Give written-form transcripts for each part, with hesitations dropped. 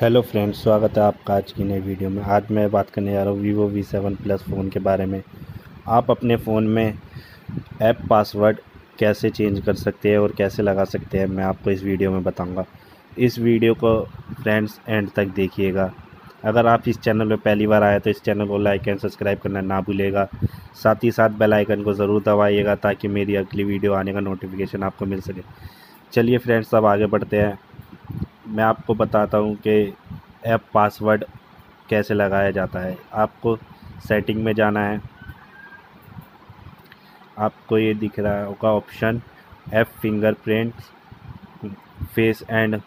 Hello friends, स्वागत है आपका आज की नई वीडियो में। आज मैं बात करने जा रहा हूँ Vivo V7 Plus फ़ोन के बारे में। आप अपने फ़ोन में ऐप पासवर्ड कैसे चेंज कर सकते हैं और कैसे लगा सकते हैं, मैं आपको इस वीडियो में बताऊंगा। इस वीडियो को फ्रेंड्स एंड तक देखिएगा। अगर आप इस चैनल में पहली बार आए तो इस चैनल को लाइक एंड सब्सक्राइब करना ना भूलेगा। साथ ही साथ बेल आइकन को ज़रूर दबाइएगा ताकि मेरी अगली वीडियो आने का नोटिफिकेशन आपको मिल सके। चलिए फ्रेंड्स, अब आगे बढ़ते हैं। मैं आपको बताता हूं कि ऐप पासवर्ड कैसे लगाया जाता है। आपको सेटिंग में जाना है। आपको ये दिख रहा होगा option app fingerprint face and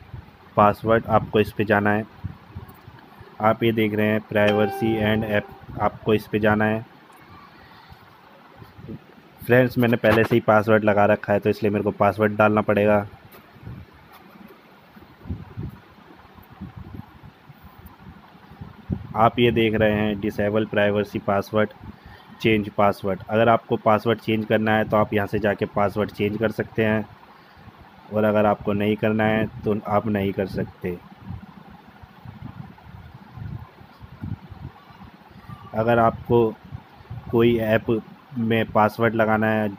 password, आपको इस पे जाना है। आप ये देख रहे हैं प्राइवेसी एंड ऐप, आपको इस पे जाना है। फ्रेंड्स, मैंने पहले से ही पासवर्ड लगा रखा है तो इसलिए मेरे को पासवर्ड डालना पड़ेगा। आप ये देख रहे हैं disable privacy password, change password. अगर आपको पासवर्ड चेंज करना है तो आप यहाँ से जाके पासवर्ड चेंज कर सकते हैं, और अगर आपको नहीं करना है तो आप नहीं कर सकते। अगर आपको कोई ऐप में पासवर्ड लगाना है,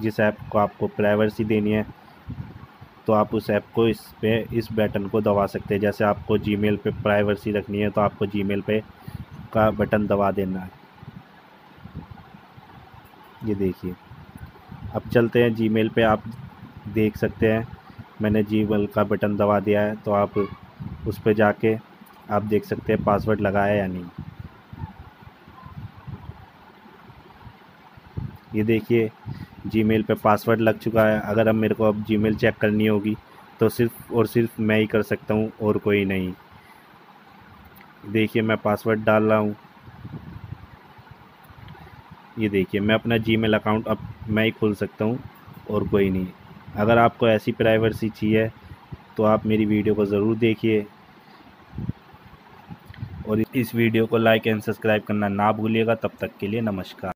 जिस ऐप को आपको प्राइवेसी देनी है, तो आप उस ऐप को इस बटन को दबा सकते हैं। जैसे आपको जीमेल पे प्राइवेसी रखनी है तो आपको जीमेल पे का बटन दबा देना है। ये देखिए, अब चलते हैं जीमेल पे। आप देख सकते हैं मैंने जीमेल का बटन दबा दिया है, तो आप उस पे जाके आप देख सकते हैं पासवर्ड लगाया या नहीं। ये देखिए जीमेल पे पासवर्ड लग चुका है। अगर अब मेरे को अब जीमेल चेक करनी होगी तो सिर्फ़ और सिर्फ मैं ही कर सकता हूँ और कोई नहीं। देखिए मैं पासवर्ड डाल रहा हूँ। ये देखिए मैं अपना जीमेल अकाउंट अब मैं ही खोल सकता हूँ और कोई नहीं। अगर आपको ऐसी प्राइवेसी चाहिए तो आप मेरी वीडियो को ज़रूर देखिए और इस वीडियो को लाइक एंड सब्सक्राइब करना ना भूलिएगा। तब तक के लिए नमस्कार।